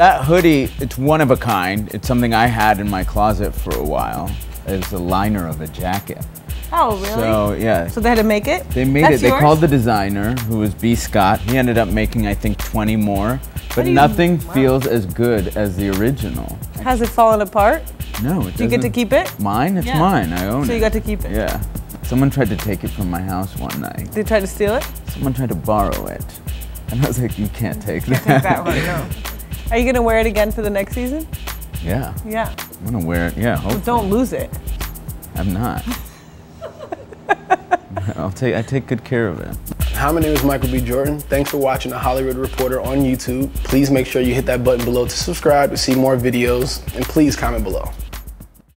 That hoodie, it's one of a kind. It's something I had in my closet for a while. It's a liner of a jacket. Oh, really? So, yeah. So they had to make it? They made it. They called the designer, who was B. Scott. He ended up making, I think, 20 more. But nothing feels as good as the original. Has it fallen apart? No, it doesn't. You get to keep it? Mine? It's mine. I own it. So you got to keep it? Yeah. Someone tried to take it from my house one night. They tried to steal it? Someone tried to borrow it. And I was like, you can't take that. You can't take that one, no. Are you going to wear it again for the next season? Yeah. Yeah. I'm going to wear it, yeah, hopefully. But don't lose it. I'm not. I take good care of it. Hi, my name is Michael B. Jordan. Thanks for watching The Hollywood Reporter on YouTube. Please make sure you hit that button below to subscribe to see more videos, and please comment below.